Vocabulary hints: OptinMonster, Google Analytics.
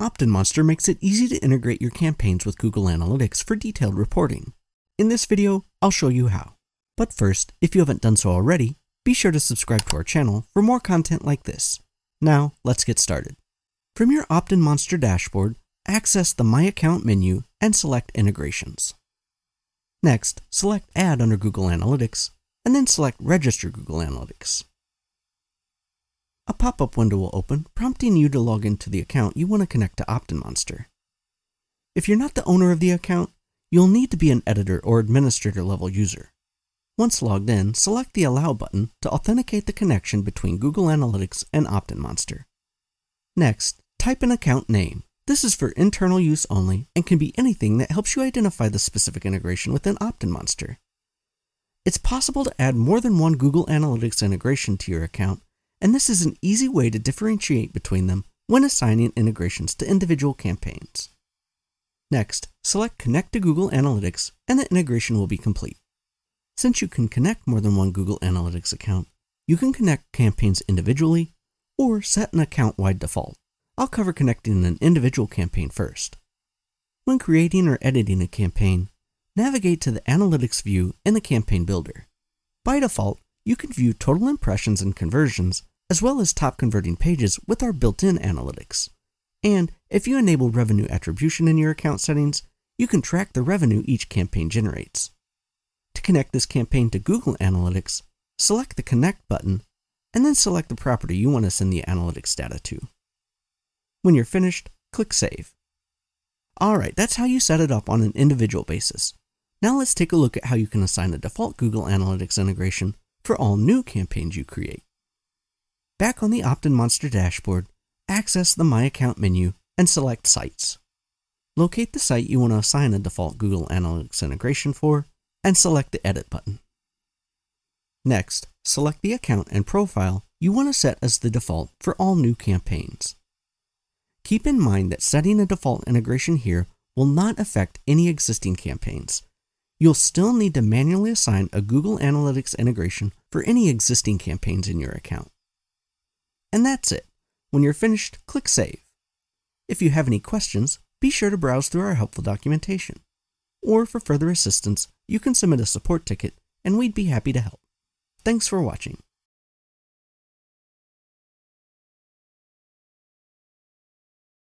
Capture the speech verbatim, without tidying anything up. OptinMonster makes it easy to integrate your campaigns with Google Analytics for detailed reporting. In this video, I'll show you how. But first, if you haven't done so already, be sure to subscribe to our channel for more content like this. Now, let's get started. From your OptinMonster dashboard, access the My Account menu and select Integrations. Next, select Add under Google Analytics, and then select Register Google Analytics. A pop-up window will open, prompting you to log into the account you want to connect to OptinMonster. If you're not the owner of the account, you'll need to be an editor or administrator level user. Once logged in, select the Allow button to authenticate the connection between Google Analytics and OptinMonster. Next, type an account name. This is for internal use only and can be anything that helps you identify the specific integration within OptinMonster. It's possible to add more than one Google Analytics integration to your account, and this is an easy way to differentiate between them when assigning integrations to individual campaigns. Next, select Connect to Google Analytics and the integration will be complete. Since you can connect more than one Google Analytics account, you can connect campaigns individually or set an account-wide default. I'll cover connecting an individual campaign first. When creating or editing a campaign, navigate to the Analytics view in the Campaign Builder. By default, you can view total impressions and conversions, as well as top converting pages with our built-in analytics. And if you enable revenue attribution in your account settings, you can track the revenue each campaign generates. To connect this campaign to Google Analytics, select the Connect button, and then select the property you want to send the analytics data to. When you're finished, click Save. Alright, that's how you set it up on an individual basis. Now let's take a look at how you can assign a default Google Analytics integration for all new campaigns you create. Back on the OptinMonster dashboard, access the My Account menu and select Sites. Locate the site you want to assign a default Google Analytics integration for, and select the Edit button. Next, select the account and profile you want to set as the default for all new campaigns. Keep in mind that setting a default integration here will not affect any existing campaigns. You'll still need to manually assign a Google Analytics integration for any existing campaigns in your account. And that's it. When you're finished, click Save. If you have any questions, be sure to browse through our helpful documentation. Or for further assistance, you can submit a support ticket and we'd be happy to help. Thanks for watching.